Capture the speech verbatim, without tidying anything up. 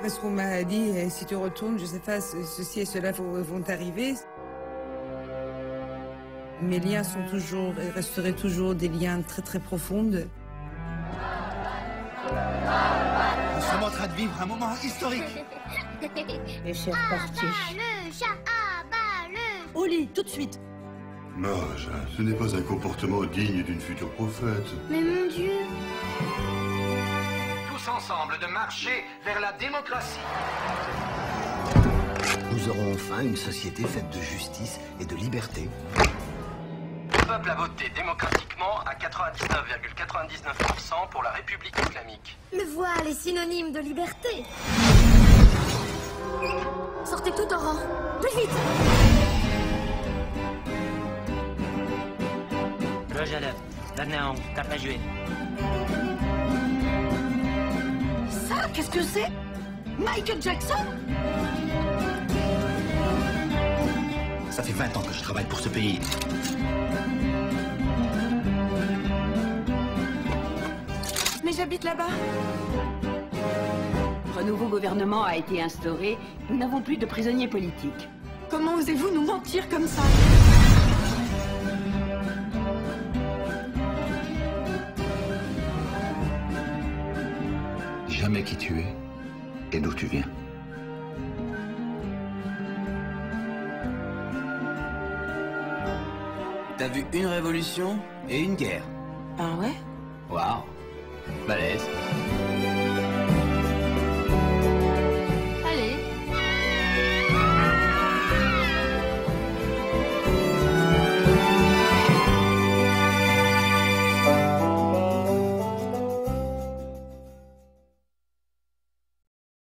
parce qu'on m'a dit eh, si tu retournes, je sais pas, ceci et cela vont t'arriver. Mes liens sont toujours et resteraient toujours des liens très très profonds. Nous sommes en train de vivre un moment historique. Et c'est reparti. Au lit, tout de suite. Mage, ce n'est pas un comportement digne d'une future prophète. Mais mon Dieu. Tous ensemble de marcher vers la démocratie. Nous aurons enfin une société faite de justice et de liberté. Le peuple a voté démocratiquement à quatre-vingt-dix-neuf virgule quatre-vingt-dix-neuf pour cent pour la République islamique. Le voile est synonyme de liberté. Sortez tout en rang, plus vite. Rojalef, Bernéon, Carpajué. Ça, qu'est-ce que c'est? Michael Jackson? Ça fait vingt ans que je travaille pour ce pays. Mais j'habite là-bas. Notre nouveau gouvernement a été instauré. Nous n'avons plus de prisonniers politiques. Comment osez-vous nous mentir comme ça? Jamais qui tu es et d'où tu viens. T'as vu une révolution et une guerre. Ah ouais? Waouh. Balèze.